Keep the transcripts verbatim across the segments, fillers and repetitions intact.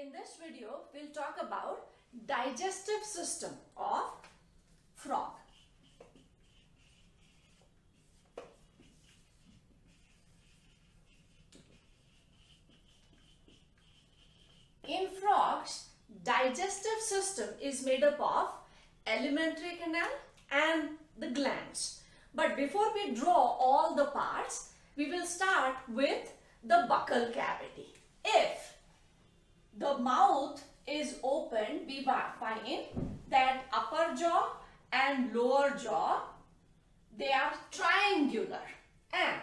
In this video, we'll talk about digestive system of frog. In frogs, digestive system is made up of alimentary canal and the glands. But before we draw all the parts, we will start with the buccal cavity. If the mouth is open, we find that upper jaw and lower jaw, they are triangular, and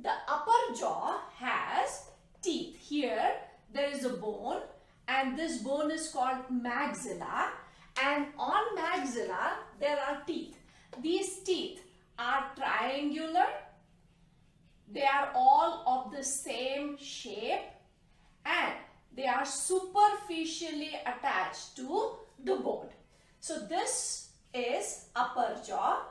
the upper jaw has teeth. Here there is a bone, and this bone is called maxilla, and on maxilla there are teeth. These teeth are triangular, they are all of the same shape, and they are superficially attached to the bone. So this is upper jaw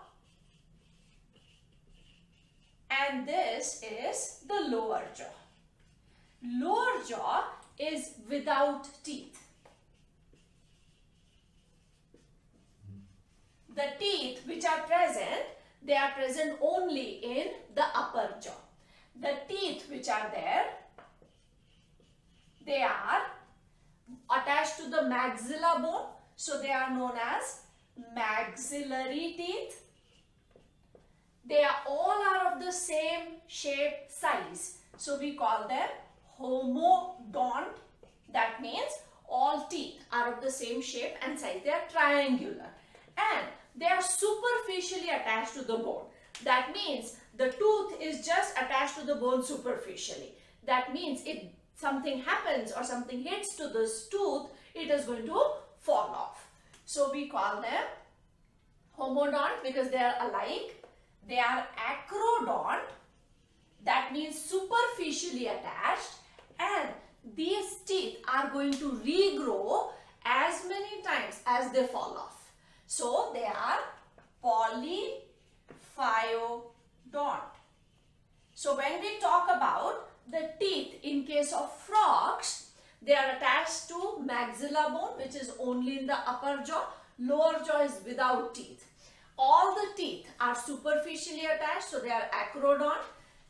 and this is the lower jaw. Lower jaw is without teeth. The teeth which are present, they are present only in the upper jaw. The teeth which are there, they are attached to the maxilla bone, so they are known as maxillary teeth. They are all are of the same shape, size, so we call them homodont. That means all teeth are of the same shape and size. They are triangular and they are superficially attached to the bone. That means the tooth is just attached to the bone superficially. That means it something happens or something hits to this tooth, it is going to fall off. So we call them homodont because they are alike. They are acrodont, that means superficially attached, and these teeth are going to regrow as many times as they fall off. So they are polyphyodont. So when we talk about the teeth in case of frogs, they are attached to maxilla bone, which is only in the upper jaw. Lower jaw is without teeth. All the teeth are superficially attached, so they are acrodont.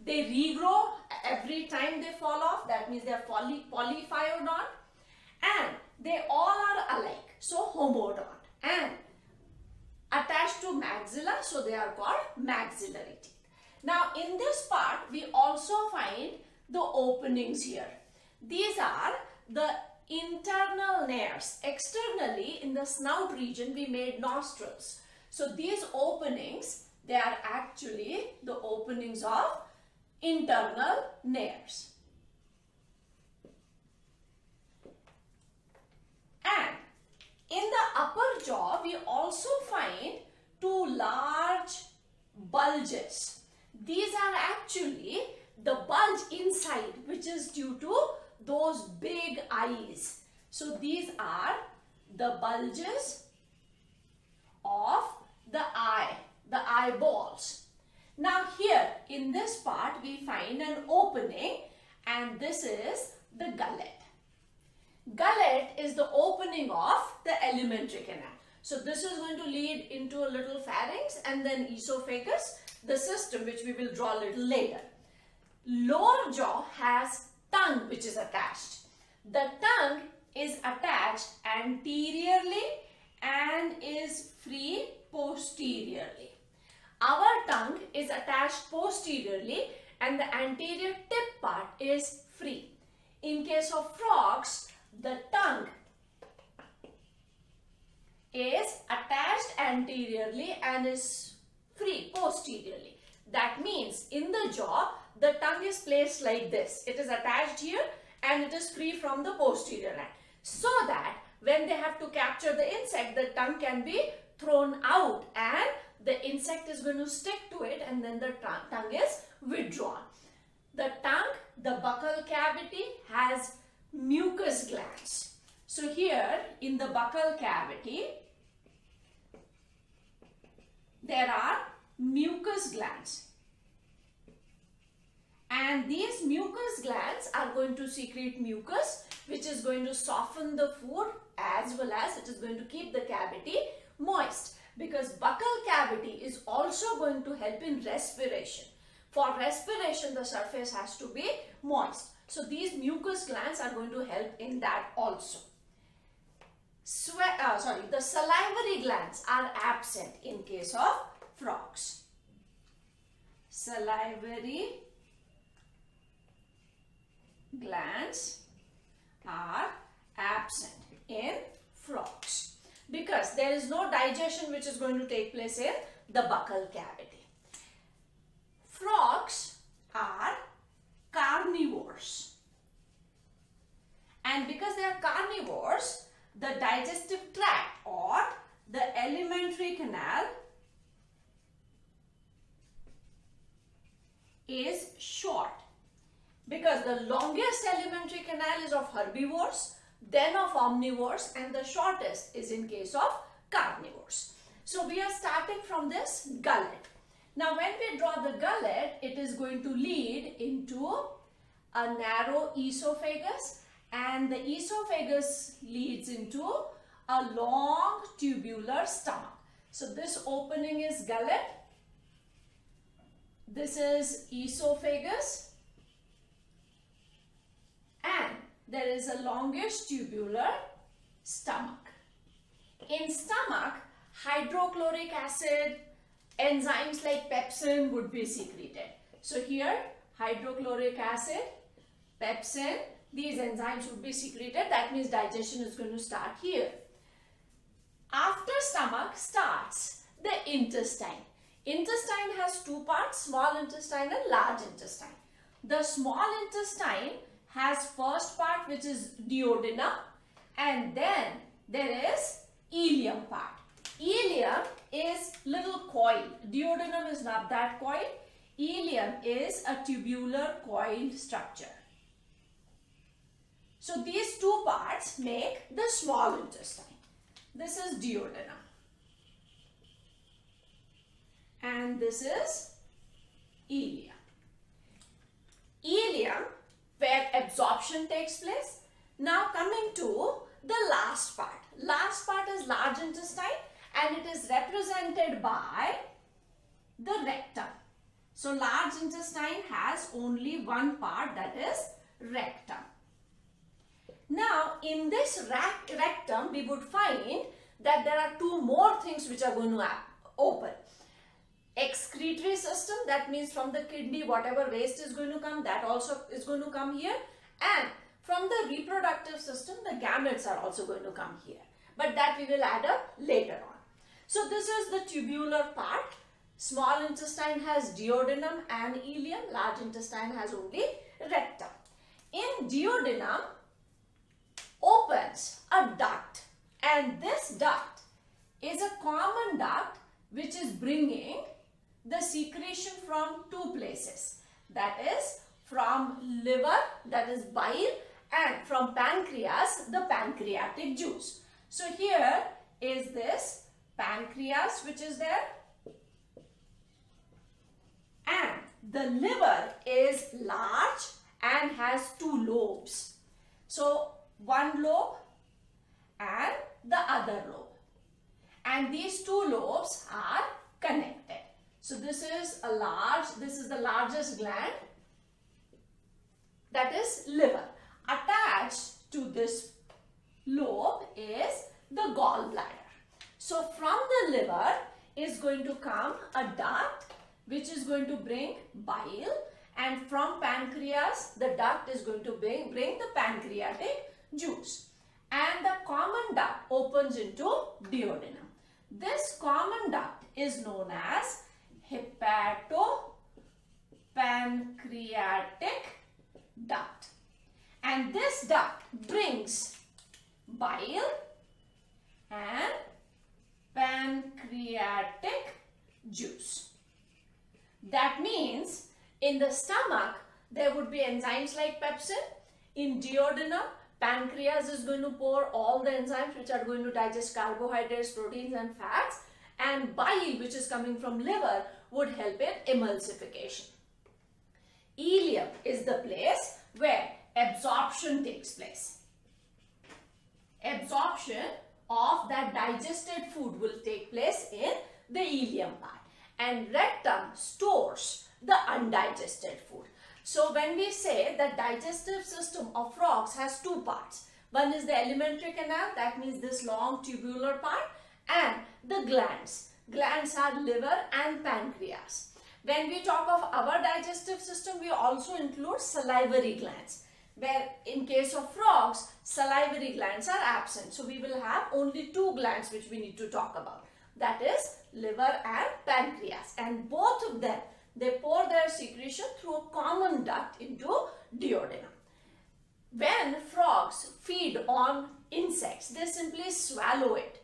They regrow every time they fall off, that means they are poly polyphyodont, and they all are alike, so homodont, and attached to maxilla, so they are called maxillary teeth. Now in this part we also find the openings here. These are the internal nares. Externally in the snout region we made nostrils. So these openings, they are actually the openings of internal nares. And in the upper jaw we also find two large bulges. These are actually the bulge inside, which is due to those big eyes. So these are the bulges of the eye, the eyeballs. Now here in this part we find an opening, and this is the gullet. Gullet is the opening of the alimentary canal. So this is going to lead into a little pharynx and then esophagus, the system which we will draw a little later. Lower jaw has tongue which is attached. The tongue is attached anteriorly and is free posteriorly. Our tongue is attached posteriorly and the anterior tip part is free. In case of frogs, the tongue is attached anteriorly and is free posteriorly. That means in the jaw, the tongue is placed like this. It is attached here and it is free from the posterior end, so that when they have to capture the insect, the tongue can be thrown out and the insect is going to stick to it, and then the tongue is withdrawn. The tongue, the buccal cavity, has mucus glands. So here in the buccal cavity, there are mucus glands, and these mucus glands are going to secrete mucus, which is going to soften the food as well as it is going to keep the cavity moist, because buccal cavity is also going to help in respiration. For respiration, the surface has to be moist. So these mucus glands are going to help in that also. Sweat, uh, sorry, the salivary glands are absent in case of frogs. Salivary glands are absent in frogs because there is no digestion which is going to take place in the buccal cavity. Frogs are carnivores, and because they are carnivores, the digestive tract or the alimentary canal is short, because the longest alimentary canal is of herbivores, then of omnivores, and the shortest is in case of carnivores. So we are starting from this gullet. Now when we draw the gullet, it is going to lead into a narrow esophagus, and the esophagus leads into a long tubular stomach. So this opening is gullet, this is esophagus, and there is a longish tubular stomach. In stomach, hydrochloric acid, enzymes like pepsin would be secreted. So here, hydrochloric acid, pepsin, these enzymes would be secreted. That means digestion is going to start here. After stomach starts the intestine. Intestine has two parts, small intestine and large intestine. The small intestine has first part, which is duodenum, and then there is ileum part. Ileum is little coil. Duodenum is not that coil. Ileum is a tubular coiled structure. So these two parts make the small intestine. This is duodenum and this is ileum. Ileum, where absorption takes place. Now coming to the last part. Last part is large intestine, and it is represented by the rectum. So large intestine has only one part, that is rectum. Now in this rectum, we would find that there are two more things which are going to open. Excretory system, that means from the kidney whatever waste is going to come, that also is going to come here, and from the reproductive system the gametes are also going to come here, but that we will add up later on. So this is the tubular part. Small intestine has duodenum and ileum, large intestine has only rectum. In duodenum opens a duct, and this duct is a common duct which is bringing the secretion from two places, that is from liver, that is bile, and from pancreas, the pancreatic juice. So here is this pancreas which is there, and the liver is large and has two lobes. So one lobe and the other lobe, and these two lobes are connected. So this is a large, this is the largest gland, that is liver. Attached to this lobe is the gallbladder. So from the liver is going to come a duct which is going to bring bile, and from pancreas the duct is going to bring, bring the pancreatic juice. And the common duct opens into duodenum. This common duct is known as hepatopancreatic duct, and this duct brings bile and pancreatic juice. That means in the stomach there would be enzymes like pepsin. In duodenum, pancreas is going to pour all the enzymes which are going to digest carbohydrates, proteins and fats, and bile, which is coming from liver, would help in emulsification. Ileum is the place where absorption takes place. absorption of that digested food will take place in the ileum part, and rectum stores the undigested food. So when we say that digestive system of frogs has two parts, one is the alimentary canal, that means this long tubular part, and the glands. Glands are liver and pancreas. When we talk of our digestive system, we also include salivary glands, where in case of frogs, salivary glands are absent. So we will have only two glands which we need to talk about, that is liver and pancreas, and both of them, they pour their secretion through a common duct into duodenum. When frogs feed on insects, they simply swallow it,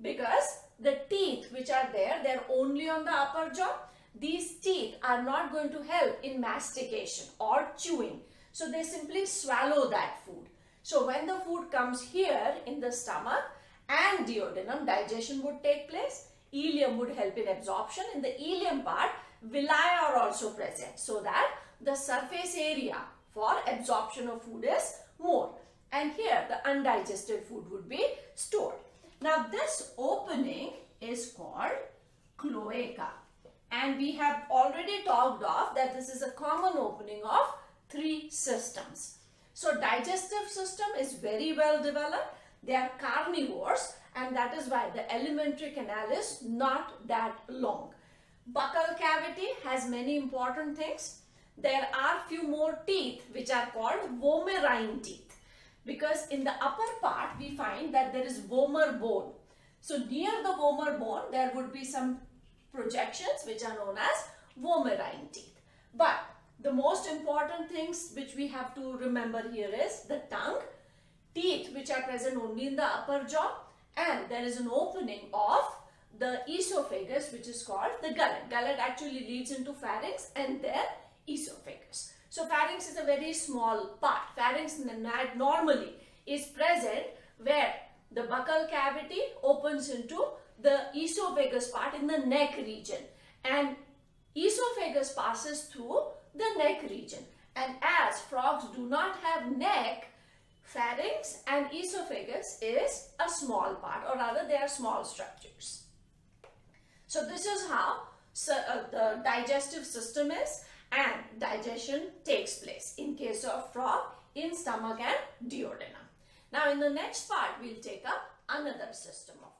because the teeth which are there, they are only on the upper jaw. These teeth are not going to help in mastication or chewing. So they simply swallow that food. So when the food comes here in the stomach and duodenum, digestion would take place. Ileum would help in absorption. In the ileum part, villi are also present, so that the surface area for absorption of food is more. And here the undigested food would be stored. Now this opening is called cloaca. And we have already talked of that this is a common opening of three systems. So digestive system is very well developed. They are carnivores, and that is why the alimentary canal is not that long. Buccal cavity has many important things. There are few more teeth which are called vomerine teeth, because in the upper part we find that there is vomer bone. So near the vomer bone there would be some projections which are known as vomerine teeth. But the most important things which we have to remember here is the tongue, teeth which are present only in the upper jaw, and there is an opening of the esophagus which is called the gullet. Gullet actually leads into pharynx and then esophagus. So pharynx is a very small part. Pharynx normally is present where the buccal cavity opens into the esophagus part in the neck region, and esophagus passes through the neck region, and as frogs do not have neck, pharynx and esophagus is a small part, or rather they are small structures. So this is how the digestive system is and digestion takes place in case of frog in stomach and duodenum. Now in the next part we will take up another system of